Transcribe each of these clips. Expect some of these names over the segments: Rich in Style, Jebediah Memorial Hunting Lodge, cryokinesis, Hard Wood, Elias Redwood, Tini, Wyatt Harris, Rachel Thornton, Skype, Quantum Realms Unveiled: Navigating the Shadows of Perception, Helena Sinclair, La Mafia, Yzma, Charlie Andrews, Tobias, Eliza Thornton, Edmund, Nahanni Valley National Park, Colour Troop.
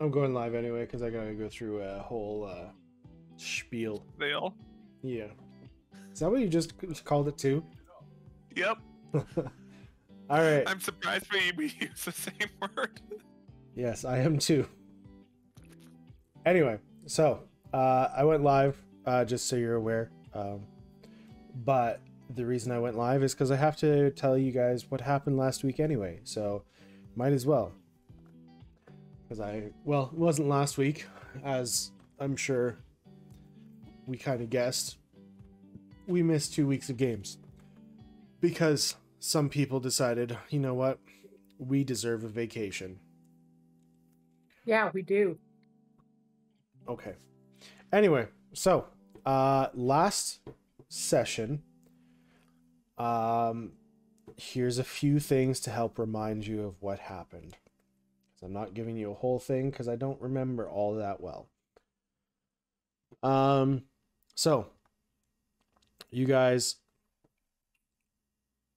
I'm going live anyway because I gotta go through a whole spiel. Veil. Yeah. Is that what you just called it too? Yep. All right. I'm surprised we use the same word. Yes, I am too. Anyway, so I went live just so you're aware. But the reason I went live is because I have to tell you guys what happened last week anyway. So might as well. Because well, it wasn't last week, as I'm sure we kind of guessed. We missed 2 weeks of games because some people decided, you know what, we deserve a vacation. Yeah, we do. Okay. Anyway, so last session, here's a few things to help remind you of what happened. I'm not giving you a whole thing because I don't remember all that well. So you guys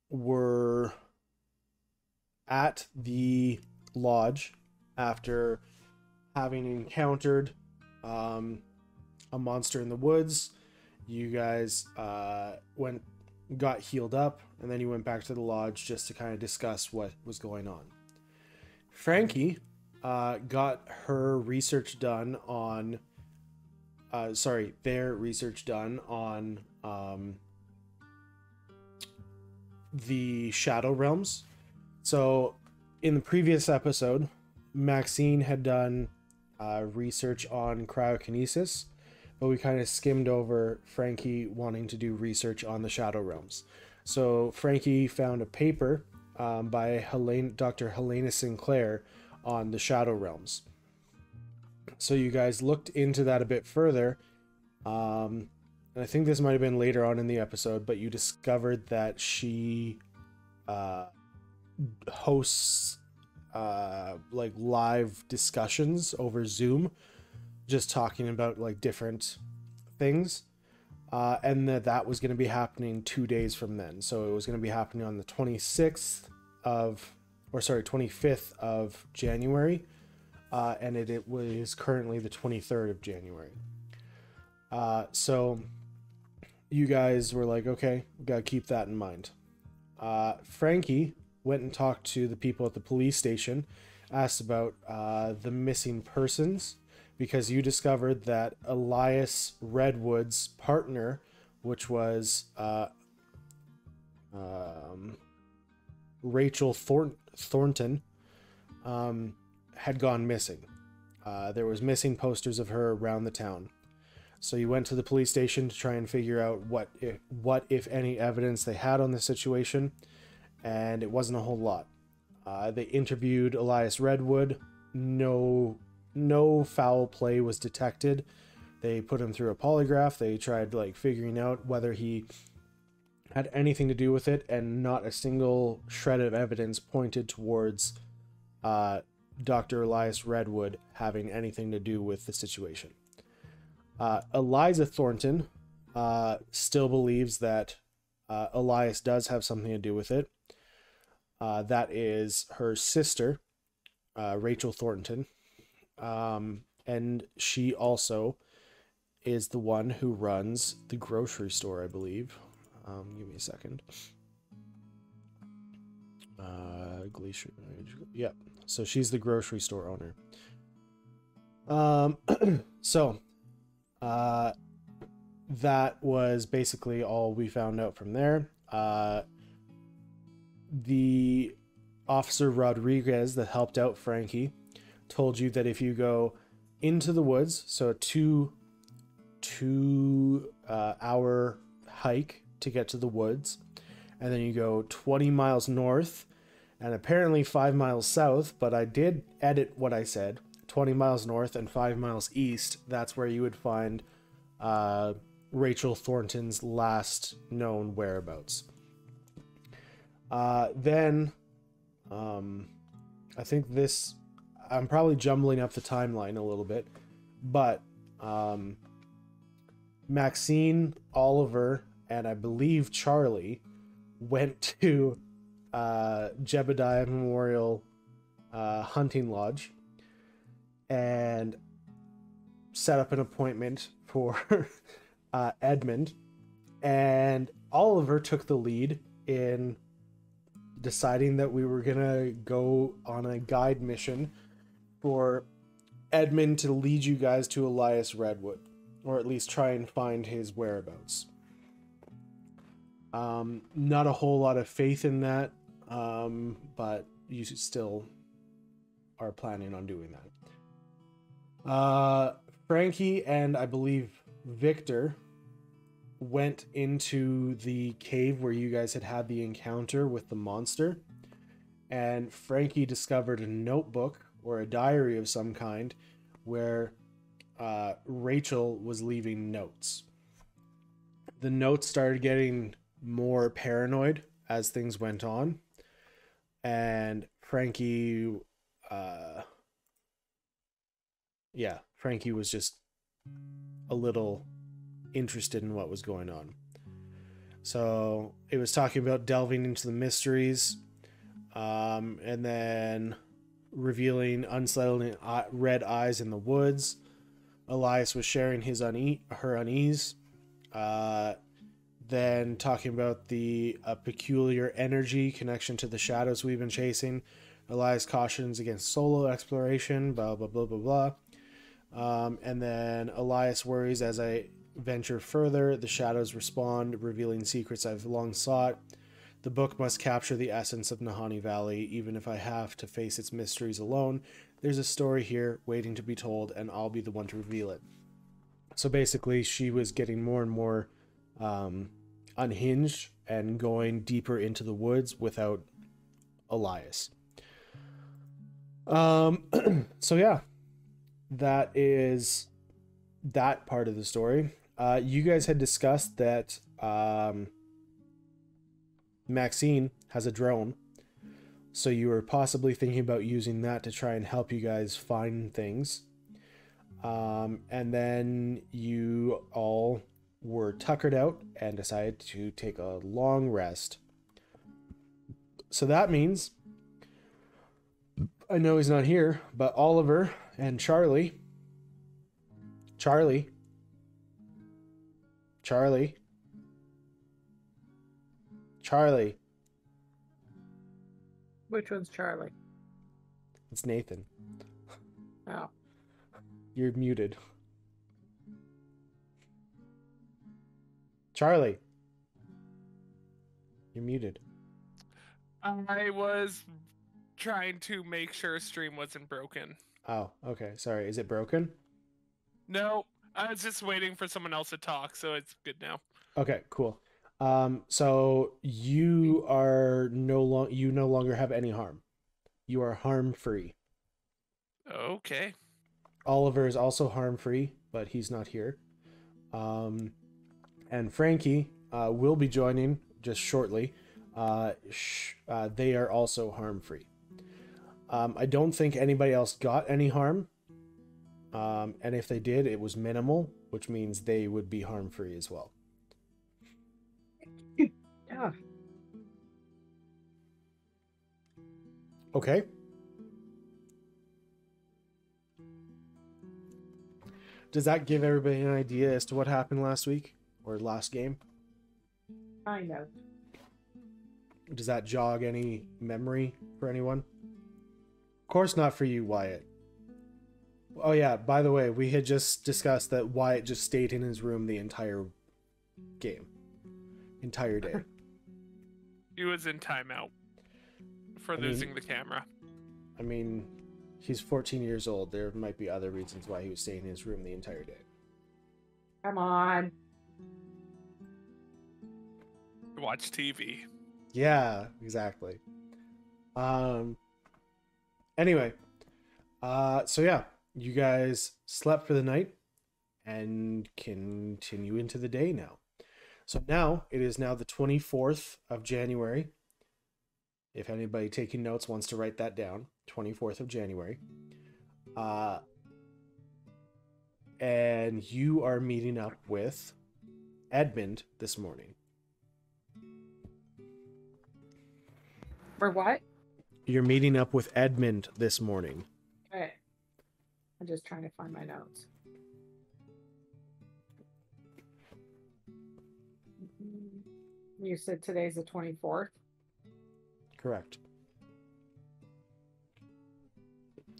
were at the lodge after having encountered a monster in the woods. You guys got healed up, and then you went back to the lodge just to kind of discuss what was going on. Frankie got her research done on, their research done on the Shadow Realms. So in the previous episode, Maxine had done research on cryokinesis, but we kind of skimmed over Frankie wanting to do research on the Shadow Realms. So Frankie found a paper by Dr. Helena Sinclair on the Shadow Realms. So you guys looked into that a bit further. And I think this might have been later on in the episode, but you discovered that she hosts like live discussions over Zoom, just talking about like different things. And that was going to be happening 2 days from then. So it was going to be happening on the 25th of January. And it was currently the 23rd of January. So you guys were like, okay, got to keep that in mind. Frankie went and talked to the people at the police station, asked about the missing persons, because you discovered that Elias Redwood's partner, which was Rachel Thornton, had gone missing. There was missing posters of her around the town. So you went to the police station to try and figure out what if any evidence they had on the situation, and it wasn't a whole lot. They interviewed Elias Redwood. No foul play was detected. They put him through a polygraph. They tried like figuring out whether he had anything to do with it, and not a single shred of evidence pointed towards Dr. Elias Redwood having anything to do with the situation. Eliza Thornton still believes that Elias does have something to do with it. That is her sister, Rachel Thornton. And she also is the one who runs the grocery store, I believe. Give me a second. Glacier. Yep. So she's the grocery store owner. So that was basically all we found out from there. The officer Rodriguez that helped out Frankie told you that if you go into the woods, so a two hour hike to get to the woods, and then you go 20 miles north and apparently 5 miles south, but I did edit what I said, 20 miles north and 5 miles east, that's where you would find Rachel Thornton's last known whereabouts. Then I think this, I'm probably jumbling up the timeline a little bit, but Maxine, Oliver, and I believe Charlie went to Jebediah Memorial Hunting Lodge and set up an appointment for Edmund, and Oliver took the lead in deciding that we were gonna go on a guide mission for Edmund to lead you guys to Elias Redwood, or at least try and find his whereabouts. Not a whole lot of faith in that, but you still are planning on doing that. Frankie and I believe Victor went into the cave where you guys had had the encounter with the monster, and Frankie discovered a notebook or a diary of some kind where Rachel was leaving notes. The notes started getting more paranoid as things went on, and Frankie Frankie was just a little interested in what was going on. So it was talking about delving into the mysteries, and then revealing unsettling red eyes in the woods. Elias was sharing his unease, then talking about the peculiar energy connection to the shadows we've been chasing. Elias cautions against solo exploration, blah blah blah blah blah. And then Elias worries, as I venture further, the shadows respond, revealing secrets I've long sought. The book must capture the essence of Nahanni Valley, even if I have to face its mysteries alone. There's a story here waiting to be told, and I'll be the one to reveal it. So basically, she was getting more and more unhinged and going deeper into the woods without Elias. So yeah, that is that part of the story. You guys had discussed that Maxine has a drone, so you were possibly thinking about using that to try and help you guys find things. And then you all were tuckered out and decided to take a long rest. So that means, I know he's not here, but Oliver and Charlie. Which one's Charlie? It's Nathan. Oh. You're muted. Charlie. You're muted. I was trying to make sure stream wasn't broken. Oh, okay. Sorry. Is it broken? No. I was just waiting for someone else to talk, so it's good now. Okay, cool. So you are no longer have any harm. You are harm free. Okay. Oliver is also harm free, but he's not here. And Frankie will be joining just shortly. They are also harm free. I don't think anybody else got any harm. And if they did, it was minimal, which means they would be harm free as well. Yeah. Okay. Does that give everybody an idea as to what happened last week or last game? Kind of. Does that jog any memory for anyone? Of course not for you, Wyatt. Oh yeah, by the way, we had just discussed that Wyatt just stayed in his room the entire game. Entire day. He was in timeout for losing the camera. I mean, he's 14 years old. There might be other reasons why he was staying in his room the entire day. Come on. Watch TV. Yeah, exactly. Anyway. So yeah, you guys slept for the night and continue into the day now. So now, it is now the 24th of January. If anybody taking notes wants to write that down, 24th of January. And you are meeting up with Edmund this morning. For what? You're meeting up with Edmund this morning. Okay. I'm just trying to find my notes. You said today's the 24th? Correct.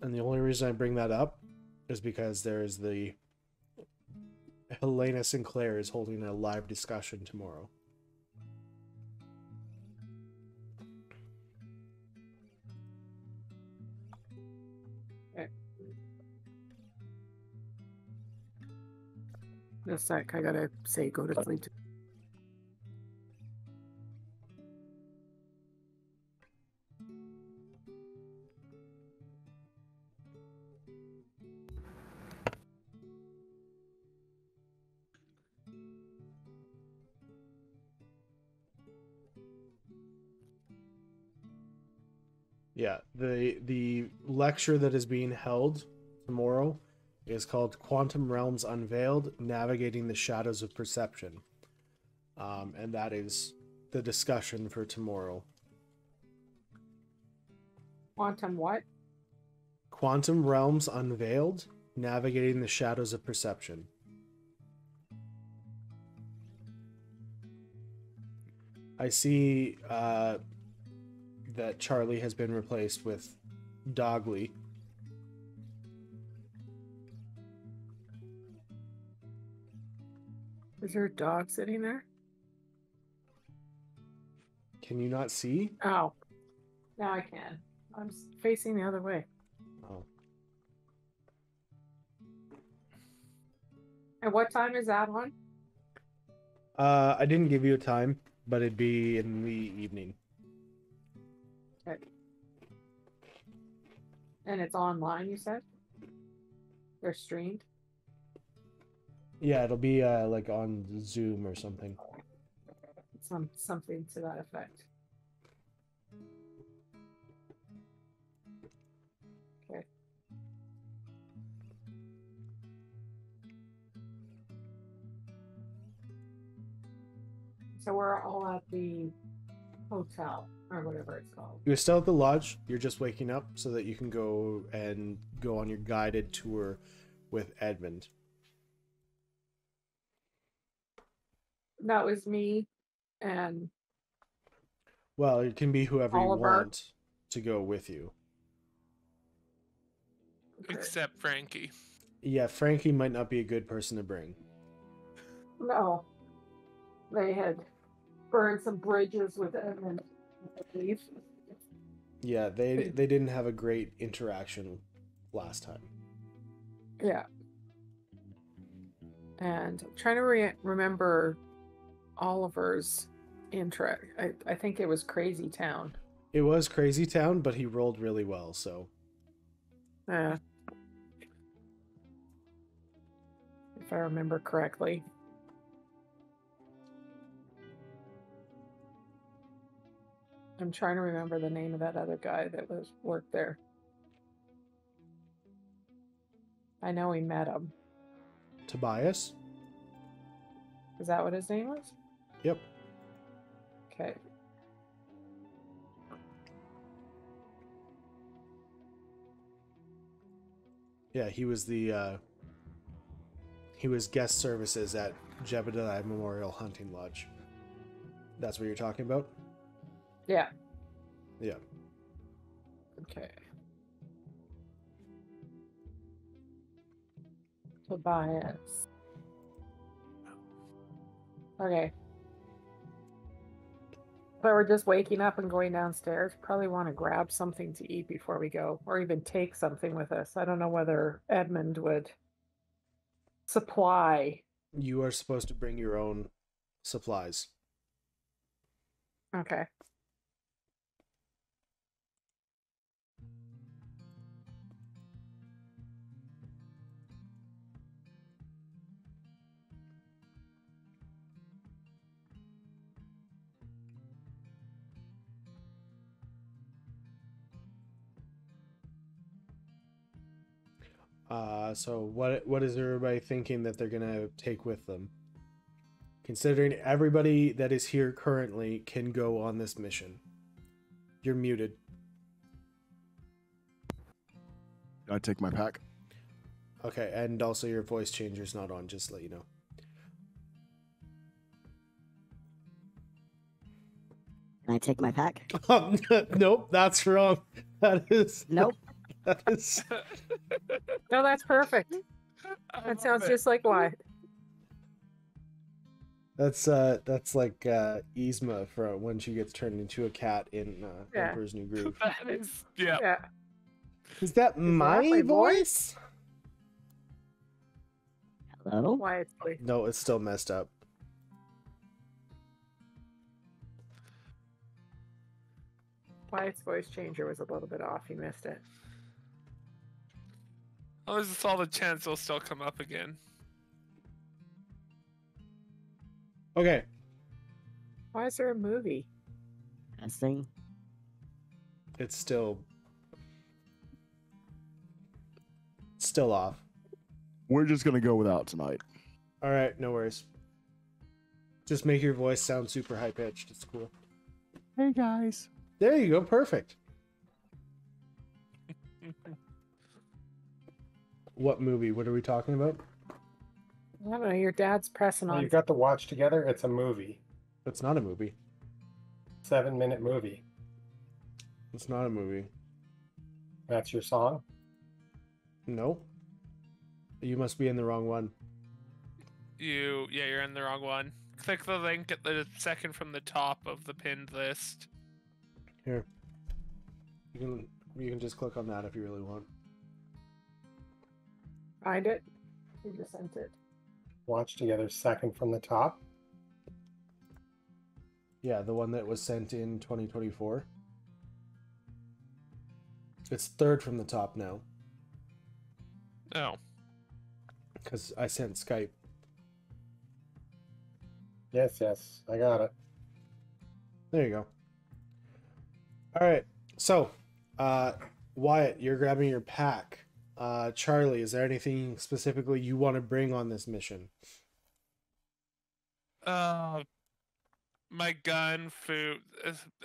And the only reason I bring that up is because there's the Helena Sinclair is holding a live discussion tomorrow. Okay. Just a sec, I gotta say go to sleep. Yeah, the lecture that is being held tomorrow is called Quantum Realms Unveiled: Navigating the Shadows of Perception. And that is the discussion for tomorrow. Quantum what? Quantum Realms Unveiled: Navigating the Shadows of Perception. I see... that Charlie has been replaced with Dogley. Is there a dog sitting there? Can you not see? Oh, now I can. I'm facing the other way. Oh. And what time is that on? I didn't give you a time, but it'd be in the evening. And it's online, you said? They're streamed? Yeah, it'll be like on Zoom or something. Something to that effect. Okay. So we're all at the hotel. Or whatever it's called. You're still at the lodge. You're just waking up so that you can go on your guided tour with Edmund. That was me and... Well, it can be whoever Oliver. You want to go with you. Except Frankie. Yeah, Frankie might not be a good person to bring. No. They had burned some bridges with Edmund. Yeah, they didn't have a great interaction last time. Yeah. And I'm trying to remember Oliver's intro. I think it was Crazy Town. It was Crazy Town, but he rolled really well, so. Yeah. If I remember correctly. I'm trying to remember the name of that other guy that worked there. I know we met him. Tobias? Is that what his name was? Yep. Okay. Yeah, he was the... he was guest services at Jebediah Memorial Hunting Lodge. That's what you're talking about? Yeah. Yeah. Okay. Tobias. Okay. So we're just waking up and going downstairs. Probably want to grab something to eat before we go, or even take something with us. I don't know whether Edmund would supply. You are supposed to bring your own supplies. Okay. So what is everybody thinking that they're gonna take with them? Considering everybody that is here currently can go on this mission. You're muted. I take my pack. Okay, and also your voice changer is not on, just to let you know. Can I take my pack? Nope, that's wrong. That is... Nope. That is... No, that's perfect. That sounds just like Wyatt. That's like Yzma from when she gets turned into a cat in Emperor's New Groove. That is, yeah. Is that my voice? Hello? Wyatt's voice. No, it's still messed up. Wyatt's voice changer was a little bit off. You missed it. Oh, there's a solid chance it'll still come up again. Okay. Why is there a movie? This thing. It's still off. We're just gonna go without tonight. All right, no worries. Just make your voice sound super high pitched. It's cool. Hey guys. There you go. Perfect. What movie? What are we talking about? I don't know, your dad's pressing on. You got to watch together. It's a movie. It's not a movie. 7-minute movie. It's not a movie. That's your song? No. You must be in the wrong one. Yeah, you're in the wrong one. Click the link at the second from the top of the pinned list. Here. You can just click on that if you really want. Find it. You just sent it. Watch together, second from the top. Yeah, the one that was sent in 2024. It's third from the top now. Oh. Because I sent Skype. Yes, I got it. There you go. All right, so Wyatt, you're grabbing your pack. Charlie, is there anything specifically you want to bring on this mission? My gun, food,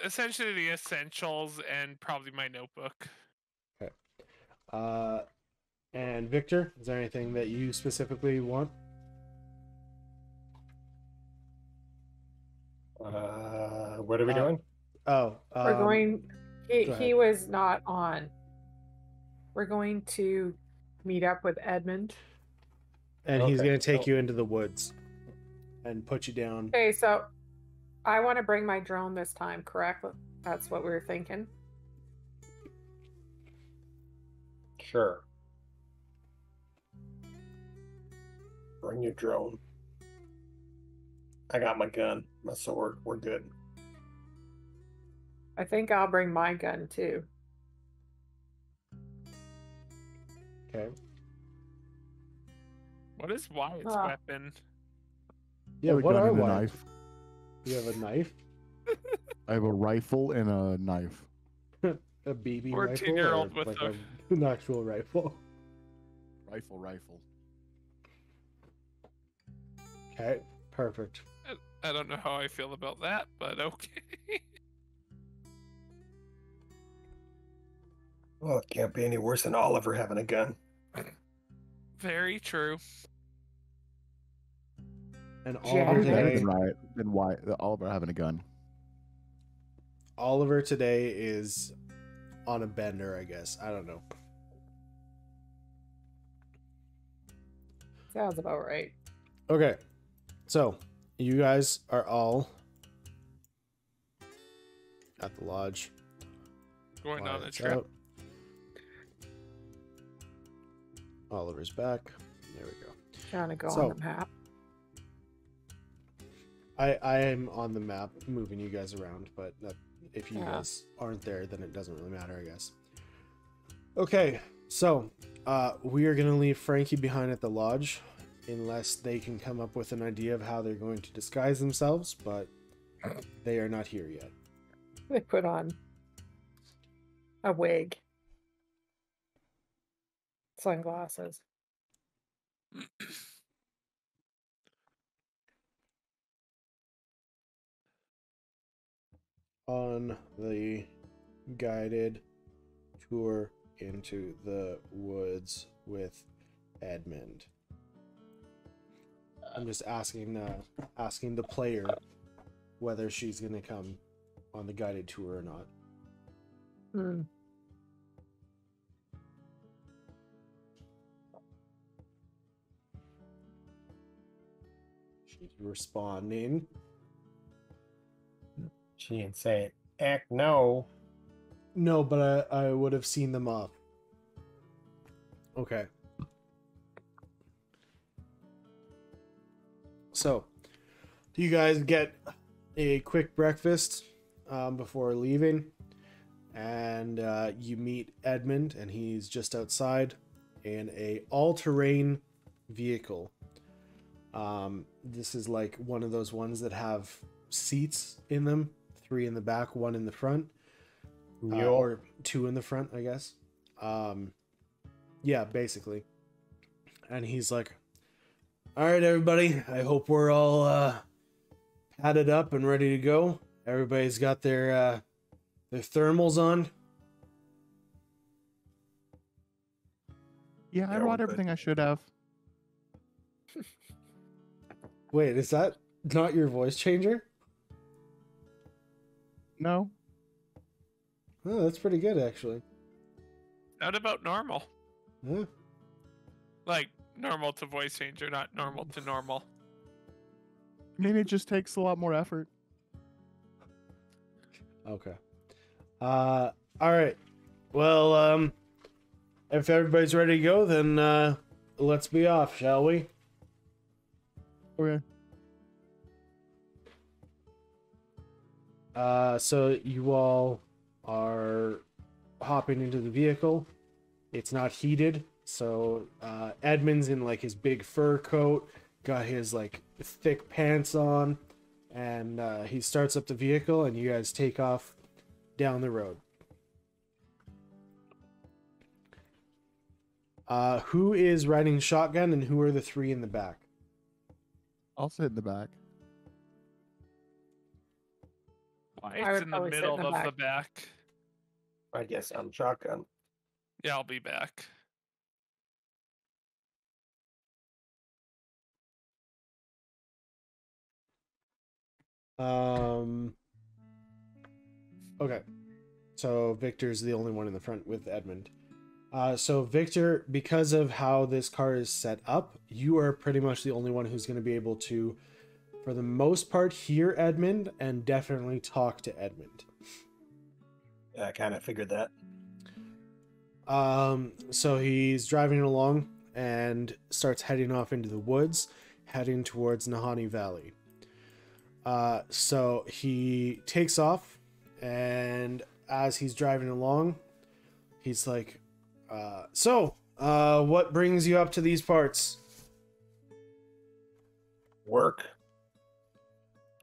essentially the essentials, and probably my notebook. Okay. And Victor, is there anything that you specifically want? What are we doing? Oh, we're going. He was not on. We're going to meet up with Edmund. And he's going to take you into the woods and put you down. Okay, so I want to bring my drone this time, correct? That's what we were thinking. Sure. Bring your drone. I got my gun, my sword. We're good. I think I'll bring my gun, too. Okay. What is Wyatt's weapon? Yeah, what are Wyatt's? You have a knife? I have a rifle and a knife. A BB rifle? 14-year-old with like an actual rifle. Rifle. Okay, perfect. I don't know how I feel about that, but okay. Well, it can't be any worse than Oliver having a gun. Very true. And Oliver today, then why Oliver having a gun? Oliver today is on a bender, I guess. I don't know. Sounds about right. Okay, so you guys are all at the lodge. Going on a trip. Out. Oliver's back. There we go. Trying to go on the map. I am on the map moving you guys around, but if you guys aren't there, then it doesn't really matter, I guess. Okay, so we are going to leave Frankie behind at the lodge unless they can come up with an idea of how they're going to disguise themselves, but they are not here yet. They put on a wig. Sunglasses. On the guided tour into the woods with Edmund. I'm just asking the player whether she's gonna come on the guided tour or not. Hmm. She's responding. She didn't say it. Heck no. No, but I would have seen them up. Okay. So, you guys get a quick breakfast before leaving, and you meet Edmund, and he's just outside in a all-terrain vehicle. This is like one of those ones that have seats in them, 3 in the back, 1 in the front, or 2 in the front, I guess. Yeah, basically. And he's like, "All right, everybody, I hope we're all padded up and ready to go. Everybody's got their thermals on." Yeah, I brought everything I should have. Wait, is that not your voice changer? No. Oh, that's pretty good, actually. Not about normal. Yeah. Like, normal to voice changer, not normal to normal. Maybe it just takes a lot more effort. Okay. All right. Well, if everybody's ready to go, then let's be off, shall we? Okay. So you all are hopping into the vehicle. It's not heated. So Edmund's in like his big fur coat, got his like thick pants on, and he starts up the vehicle, and you guys take off down the road. Who is riding shotgun, and who are the 3 in the back? I'll sit in the back. It's in the middle of the back. I guess I'm shotgun. Yeah, I'll be back. Okay, so Victor's the only one in the front with Edmund. So Victor, because of how this car is set up, you are pretty much the only one who's going to be able to, for the most part, hear Edmund and definitely talk to Edmund. Yeah, I kind of figured that. So he's driving along and starts heading off into the woods, heading towards Nahanni Valley. So he takes off, and as he's driving along, he's like, what brings you up to these parts? Work.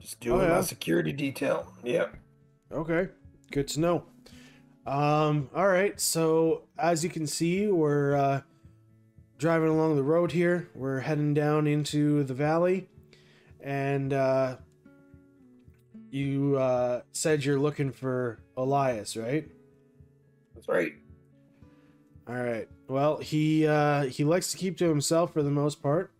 Just doing my security detail. Yep. Okay. Good to know. All right. So as you can see, we're, driving along the road here. We're heading down into the valley, and, you said you're looking for Elias, right? That's right. All right. Well, he likes to keep to himself for the most part,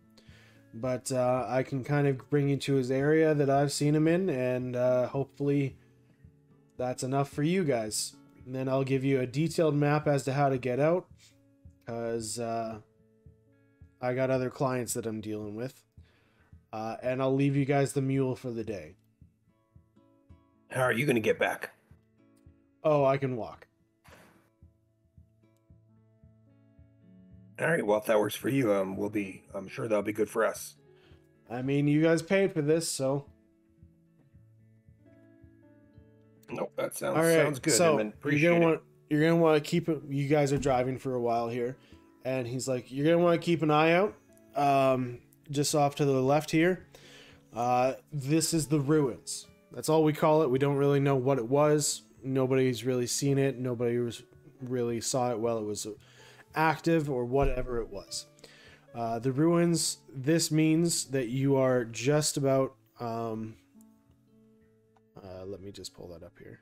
but I can kind of bring you to his area that I've seen him in, and hopefully that's enough for you guys. And then I'll give you a detailed map as to how to get out, because I got other clients that I'm dealing with, and I'll leave you guys the mule for the day. How are you going to get back? Oh, I can walk. All right, well, if that works for you, I'm sure that'll be good for us. I mean, you guys paid for this, so. Nope, that sounds good. So you're going to want to keep it. You guys are driving for a while here, and he's like, you're going to want to keep an eye out, just off to the left here. This is the ruins. That's all we call it. We don't really know what it was. Nobody's really seen it. Nobody really saw it while it was active or whatever it was. The ruins, this means that you are just about... let me just pull that up here.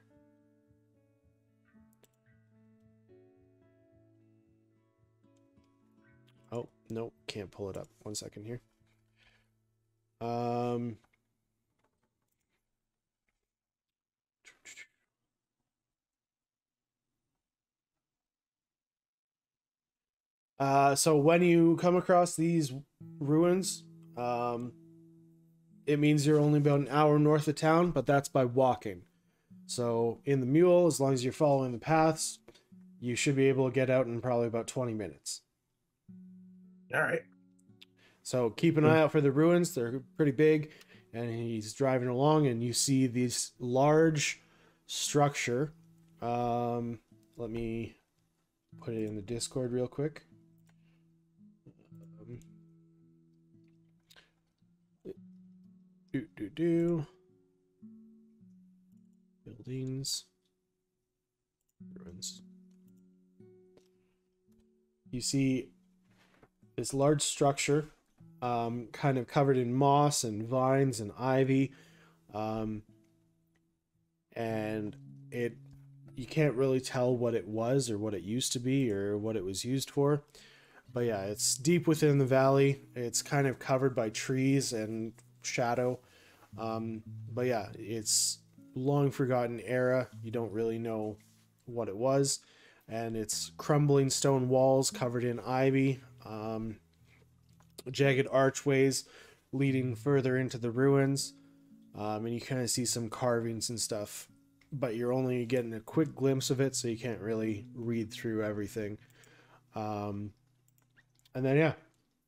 Oh, Nope, can't pull it up. 1 second here. So when you come across these ruins, it means you're only about an hour north of town, but that's by walking. So in the mule, as long as you're following the paths, you should be able to get out in probably about 20 minutes. All right. So keep an eye out for the ruins. They're pretty big. And he's driving along and you see this large structure. Let me put it in the Discord real quick. Buildings. Ruins. You see this large structure, kind of covered in moss and vines and ivy, and you can't really tell what it was or what it used to be or what it was used for, but yeah, it's deep within the valley. It's kind of covered by trees and shadow, but yeah, it's long forgotten era. You don't really know what it was, and it's crumbling stone walls covered in ivy, jagged archways leading further into the ruins, and you kind of see some carvings and stuff, but you're only getting a quick glimpse of it, so you can't really read through everything. And then yeah,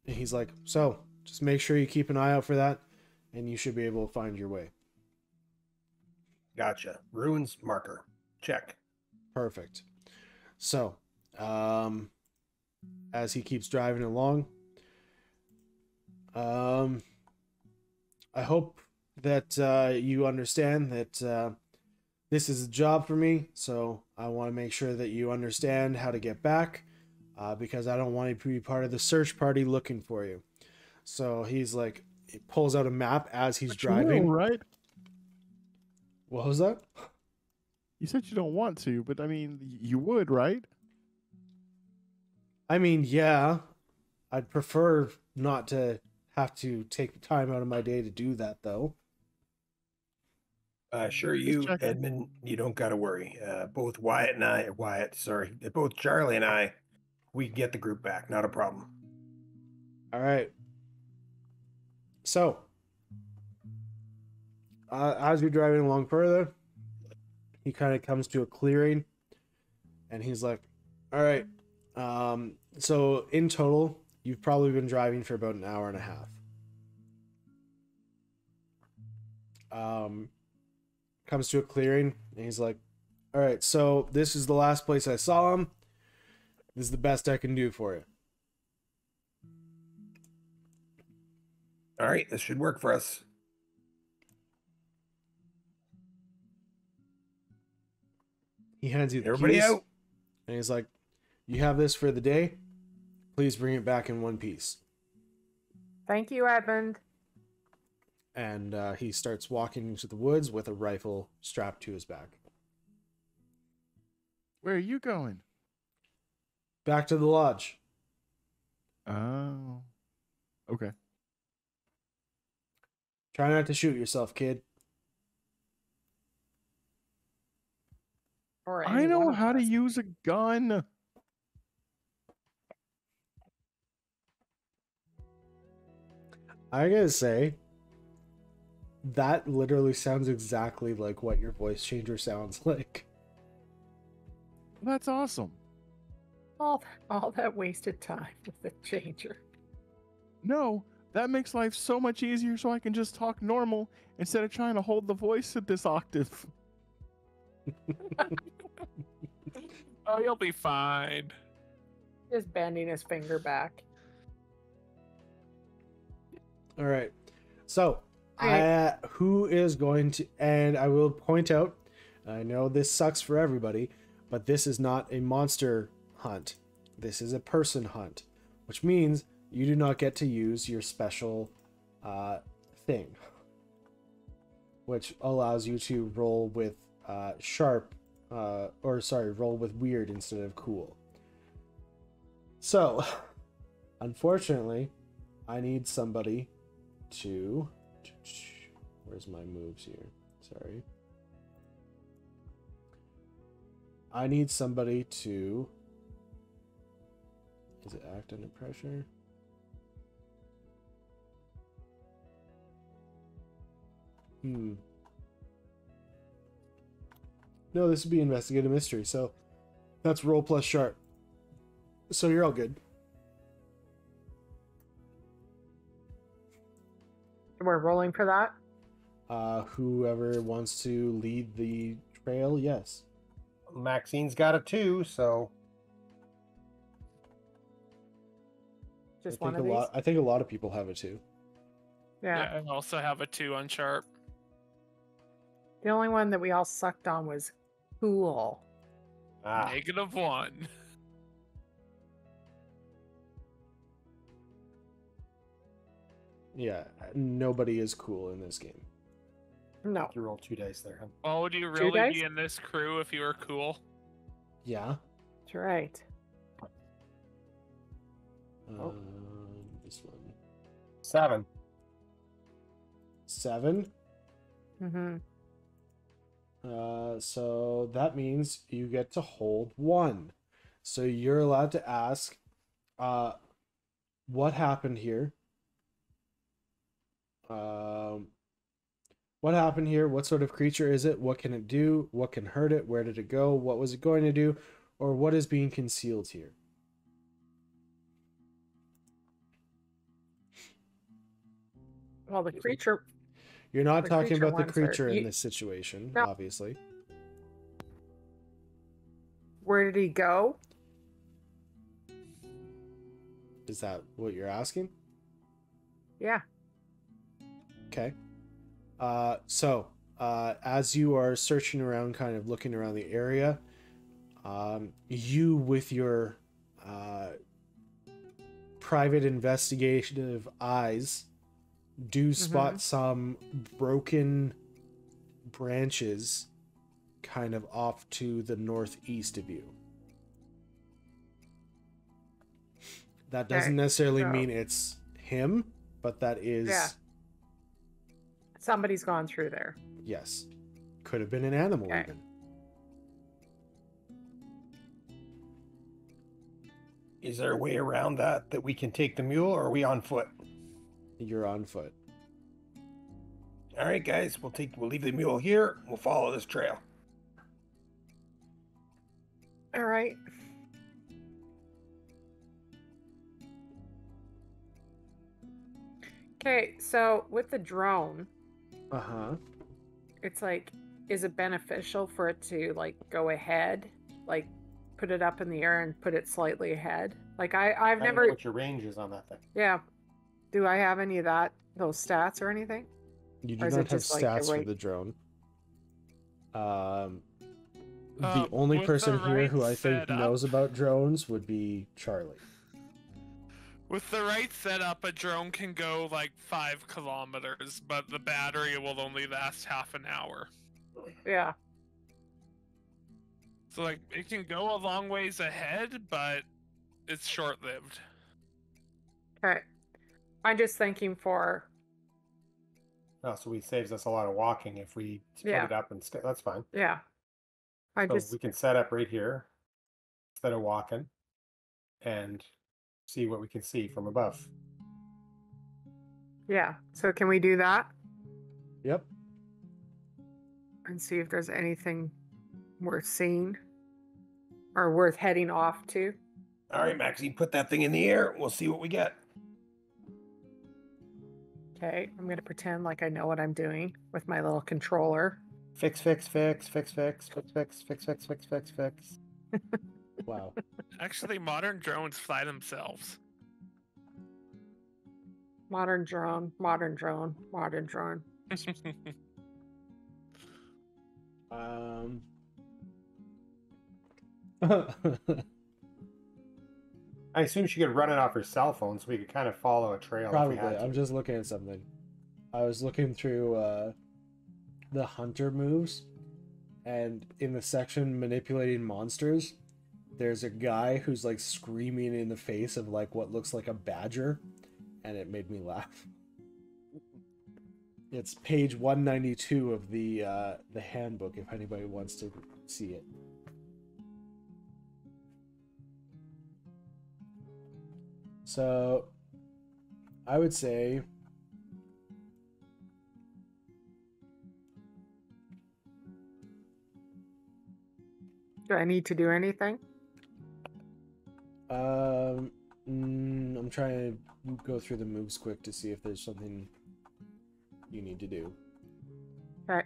he's like, so just make sure you keep an eye out for that and you should be able to find your way. Gotcha. Ruins marker. Check. Perfect. So, as he keeps driving along, I hope that you understand that this is a job for me, so I want to make sure that you understand how to get back, because I don't want to be part of the search party looking for you. So he's like, he pulls out a map as he's driving. Right? What was that? You said you don't want to, but I mean, you would, right? I mean, yeah. I'd prefer not to have to take time out of my day to do that, though. Sure, you, Edmund, you don't got to worry. Both Wyatt and I, both Charlie and I, we can get the group back. Not a problem. All right. So, as we're driving along further, he kind of comes to a clearing and he's like, all right. So in total, you've probably been driving for about an hour and a half. Comes to a clearing and he's like, all right, so this is the last place I saw him. This is the best I can do for you. All right. This should work for us. He hands you the keys, out, and he's like, "You have this for the day. Please bring it back in one piece." Thank you, Edmund. And he starts walking into the woods with a rifle strapped to his back. Where are you going? Back to the lodge. Oh, okay. Try not to shoot yourself, kid. I know how to use a gun. I gotta say, that literally sounds exactly like what your voice changer sounds like. That's awesome. All that wasted time with the changer. No, that makes life so much easier, so I can just talk normal instead of trying to hold the voice at this octave. Oh, you'll be fine. Just bending his finger back. All right. So, who is going to? And I will point out, I know this sucks for everybody, but this is not a monster hunt. This is a person hunt, which means you do not get to use your special thing, which allows you to roll with roll with weird instead of cool. So Unfortunately, I need somebody to... Where's my moves here? Sorry. I need somebody to... Is it act under pressure? No, this would be investigative mystery, so that's roll plus sharp. So you're all good. We're rolling for that? Whoever wants to lead the trail, yes. Maxine's got a 2, so... Just one of these? I think a lot of people have a 2. Yeah. I also have a 2 on sharp. The only one that we all sucked on was cool. Ah. -1. Yeah, nobody is cool in this game. No. You roll 2 dice there. Oh, would you really be in this crew if you were cool? Yeah. That's right. Oh. This one. 7. 7? Mm-hmm. So that means you get to hold 1. So you're allowed to ask, what happened here? What happened here? What sort of creature is it? What can it do? What can hurt it? Where did it go? What was it going to do? Or what is being concealed here? Well, the creature... You're not talking about the creature in this situation, obviously. Where did he go? Is that what you're asking? Yeah. Okay. So as you are searching around, kind of looking around the area, you with your private investigative eyes... do spot some broken branches kind of off to the northeast of you. That doesn't necessarily mean it's him, but that is... Yeah. Somebody's gone through there. Yes. Could have been an animal even. Is there a way around that that we can take the mule, or are we on foot? You're on foot. All right, guys, we'll leave the mule here. We'll follow this trail. All right. Okay, so with the drone, it's like, is it beneficial for it to like go ahead, like put it up in the air and put it slightly ahead? Like I've never. I don't know what your range is on that thing? Yeah. Do I have any of that, those stats or anything? You do not have stats for the drone. The only person here who I think knows about drones would be Charlie. With the right setup, a drone can go like 5 kilometers, but the battery will only last half an hour. Yeah. So like, it can go a long ways ahead, but it's short-lived. Okay. I'm just thinking for... Oh, so it saves us a lot of walking if we put it up and stay. That's fine. Yeah. We can set up right here instead of walking and see what we can see from above. Yeah. So can we do that? Yep. And see if there's anything worth seeing or worth heading off to. All right, Maxie, put that thing in the air. We'll see what we get. Okay, I'm going to pretend like I know what I'm doing with my little controller. Fix, fix, fix, fix, fix, fix, fix, fix, fix, fix, fix, fix. Wow. Actually, modern drones fly themselves. Modern drone, modern drone, modern drone. I assume she could run it off her cell phone, so we could kind of follow a trail. Probably. If we had to. I'm just looking at something. I was looking through the hunter moves, and in the section manipulating monsters, there's a guy who's like screaming in the face of like what looks like a badger, and it made me laugh. It's page 192 of the handbook if anybody wants to see it. So I would say do I need to do anything? I'm trying to go through the moves quick to see if there's something you need to do. All right.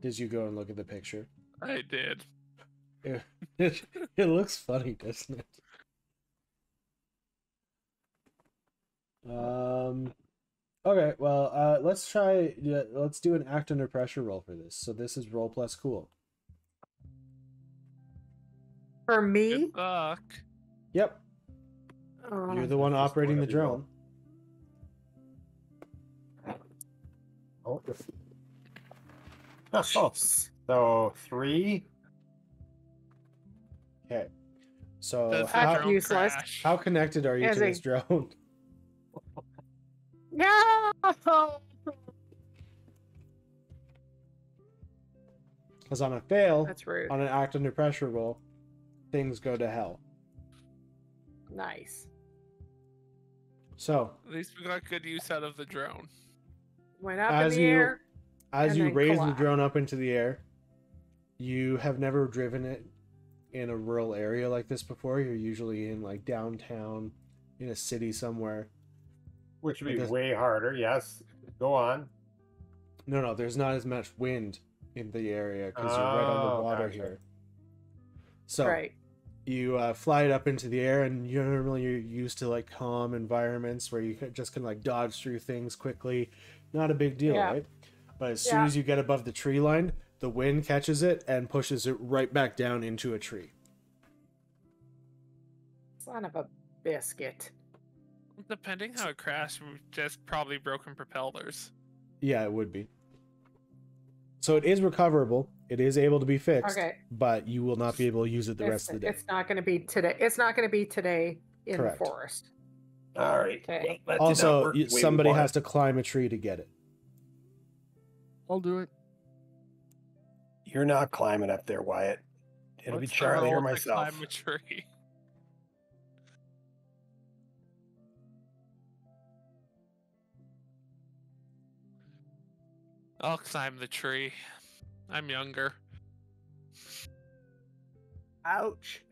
Did you go and look at the picture? I did. It looks funny, doesn't it? Okay, well, let's try. Yeah, let's do an act under pressure roll for this. So this is roll plus cool. For me? Good luck. Yep. You're the one operating the drone. Oh. Oh, so 3. Okay. So how connected are you to this drone? No. Because on a fail, that's rude. On an act under pressure roll, things go to hell. Nice. So at least we got good use out of the drone. Went up in the air. As you raise the drone up into the air, you have never driven it in a rural area like this before. You're usually in like downtown, in a city somewhere. Which would be way harder, yes. Go on. No, there's not as much wind in the area because you're right on the water here. So you fly it up into the air, and you're used to like calm environments where you just can like dodge through things quickly. Not a big deal, right? But as soon as you get above the tree line, the wind catches it and pushes it right back down into a tree. Son of a biscuit. Depending how it crashed, just probably broken propellers. Yeah, it would be. So it is recoverable. It is able to be fixed. Okay. But you will not be able to use it the rest of the day. It's not going to be today. It's not going to be today in the forest. All right. Okay. Well, also, somebody has to climb a tree to get it. I'll do it. You're not climbing up there, Wyatt. It'll be Charlie or myself. Climb a tree. I'll climb the tree. I'm younger. Ouch.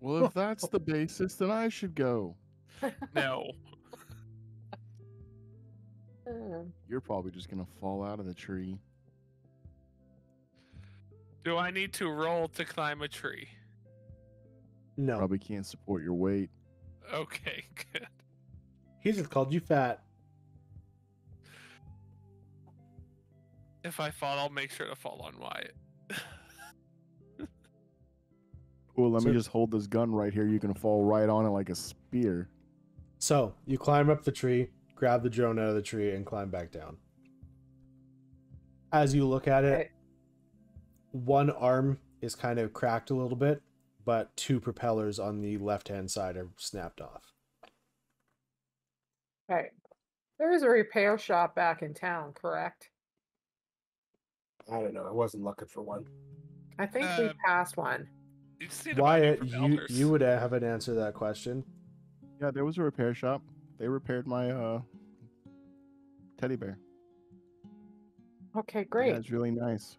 Well, if that's the basis, then I should go. No. You're probably just gonna fall out of the tree. Do I need to roll to climb a tree? No. Probably can't support your weight. Okay, good. He just called you fat. If I fall, I'll make sure to fall on Wyatt. Well, let me just hold this gun right here. You can fall right on it like a spear. So, you climb up the tree, grab the drone out of the tree, and climb back down. As you look at it, one arm is kind of cracked a little bit, but 2 propellers on the left-hand side are snapped off. Right. There is a repair shop back in town, correct? I don't know. I wasn't looking for one. I think we passed one. Wyatt, you would have an answer to that question. Yeah, there was a repair shop. They repaired my teddy bear. Okay, great. That's really nice.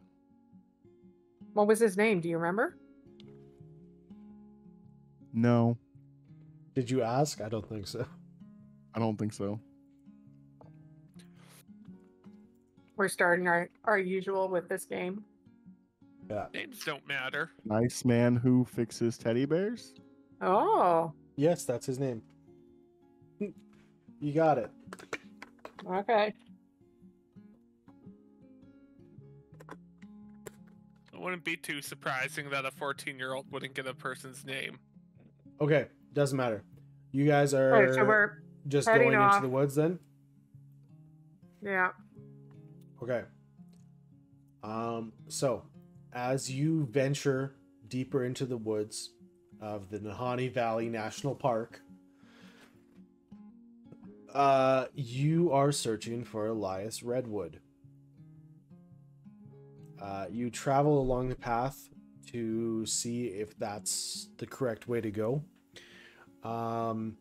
What was his name? Do you remember? No. Did you ask? I don't think so. I don't think so. We're starting our usual with this game. Yeah. Names don't matter. Nice man who fixes teddy bears? Oh. Yes, that's his name. You got it. Okay. wouldn't be too surprising that a 14-year-old wouldn't get a person's name. Okay, doesn't matter. You guys are right, so we're just going off into the woods then? Yeah. Okay. So, as you venture deeper into the woods of the Nahanni Valley National Park, you are searching for Elias Redwood. You travel along the path to see if that's the correct way to go. And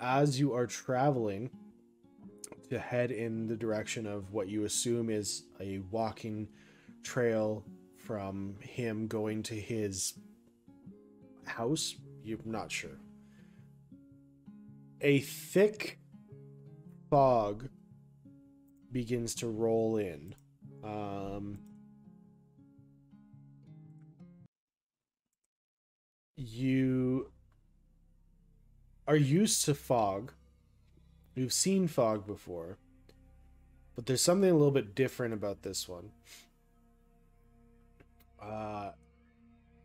as you are traveling to head in the direction of what you assume is a walking trail from him going to his house, you're not sure. A thick fog begins to roll in. You are used to fog. You've seen fog before, but there's something a little bit different about this one.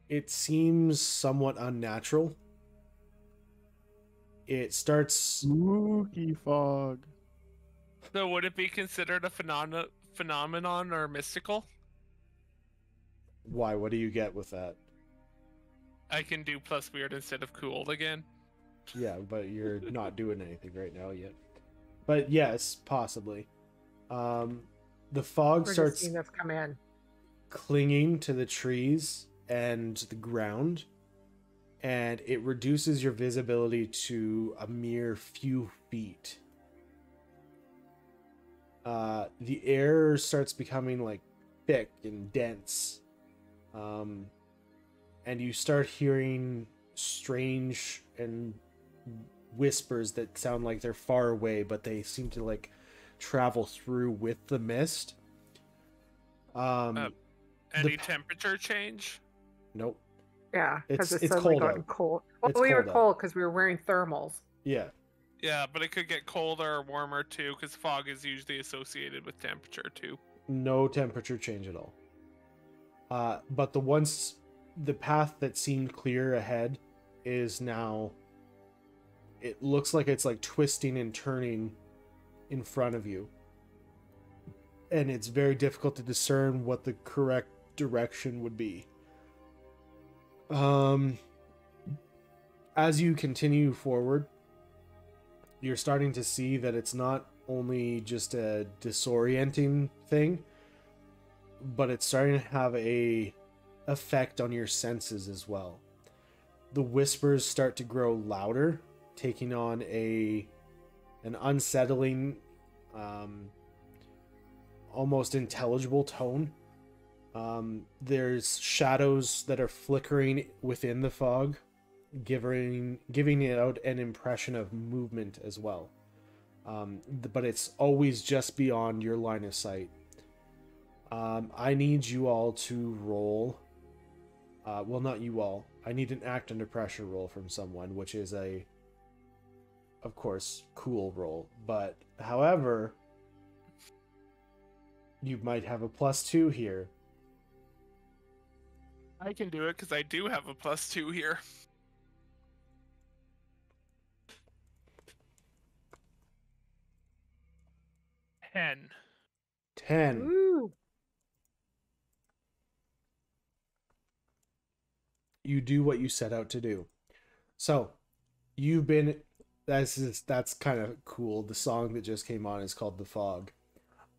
It seems somewhat unnatural. It starts spooky fog. So would it be considered a phenomenon or mystical? Why? What do you get with that? I can do plus weird instead of cool again. Yeah, but you're not doing anything right now yet. But yes, possibly. The fog starts come in, clinging to the trees and the ground, and it reduces your visibility to a mere few feet. The air starts becoming like thick and dense, and you start hearing strange and whispers that sound like they're far away, but they seem to like travel through with the mist. Any temperature change? Nope. Yeah, because it's cold. Cold. Well, it's we were cold because we were wearing thermals. Yeah. Yeah, but it could get colder or warmer too, because fog is usually associated with temperature too. No temperature change at all. But the path that seemed clear ahead is now, it looks like it's like twisting and turning in front of you, and it's very difficult to discern what the correct direction would be. As you continue forward, you're starting to see that it's not only just a disorienting thing, but it's starting to have a effect on your senses as well. The whispers start to grow louder, taking on an unsettling, almost intelligible tone. There's shadows that are flickering within the fog, giving it out an impression of movement as well. But it's always just beyond your line of sight. I need you all to roll. Well, not you all. I need an act under pressure roll from someone, which is a, of course, cool roll. But however, you might have a +2 here. I can do it because I do have a +2 here. Ten. Woo. You do what you set out to do. So, you've been... That's kind of cool. The song that just came on is called The Fog.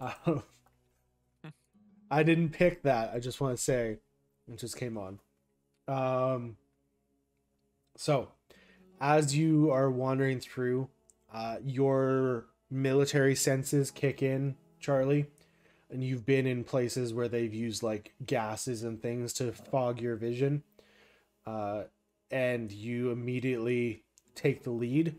I didn't pick that. I just want to say it just came on. So, as you are wandering through, your military senses kick in, Charlie, and you've been in places where they've used like gases and things to fog your vision, and you immediately take the lead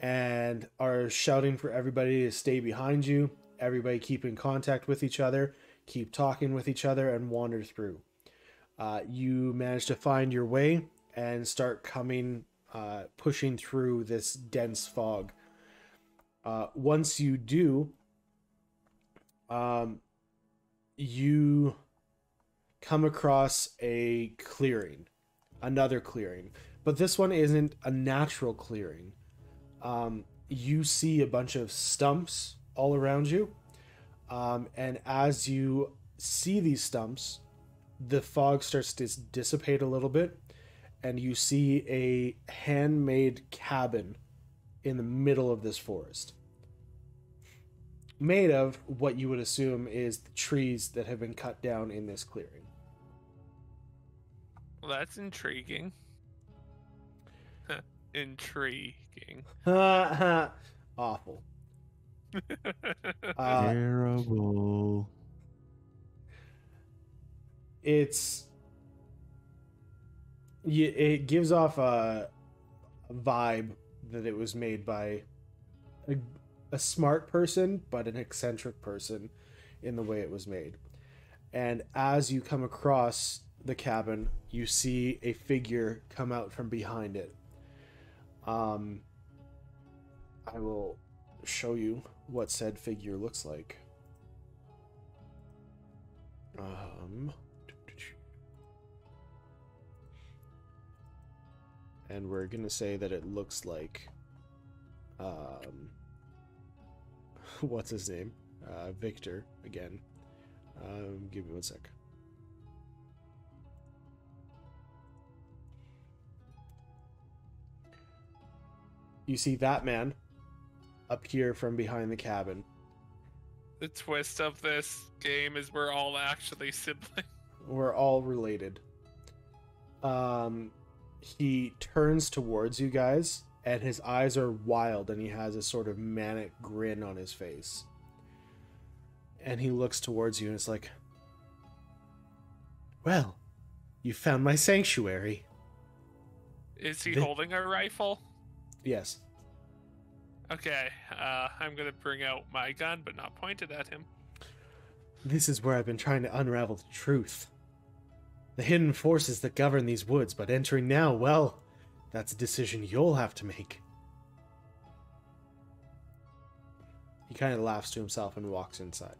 and are shouting for everybody to stay behind you. Everybody keep in contact with each other, keep talking with each other, and wander through. You manage to find your way and start pushing through this dense fog. Once you do, you come across a clearing, another clearing, but this one isn't a natural clearing. You see a bunch of stumps all around you, and as you see these stumps, the fog starts to dissipate a little bit, and you see a handmade cabin in the middle of this forest, made of what you would assume is the trees that have been cut down in this clearing. Well, that's intriguing. Intriguing. Awful. Terrible. It gives off a vibe that it was made by a smart person, but an eccentric person in the way it was made. And as you come across the cabin, you see a figure come out from behind it. I will show you what said figure looks like. And we're gonna say that it looks like, what's his name? Victor again. Give me one sec. You see that man appear from behind the cabin. The twist of this game is we're all actually siblings. We're all related. He turns towards you guys, and his eyes are wild, and he has a sort of manic grin on his face. And he looks towards you, and it's like, well, you found my sanctuary. Is he holding a rifle? Yes. Okay, I'm going to bring out my gun, but not point it at him. This is where I've been trying to unravel the truth. The hidden forces that govern these woods, but entering now, well, that's a decision you'll have to make. He kind of laughs to himself and walks inside.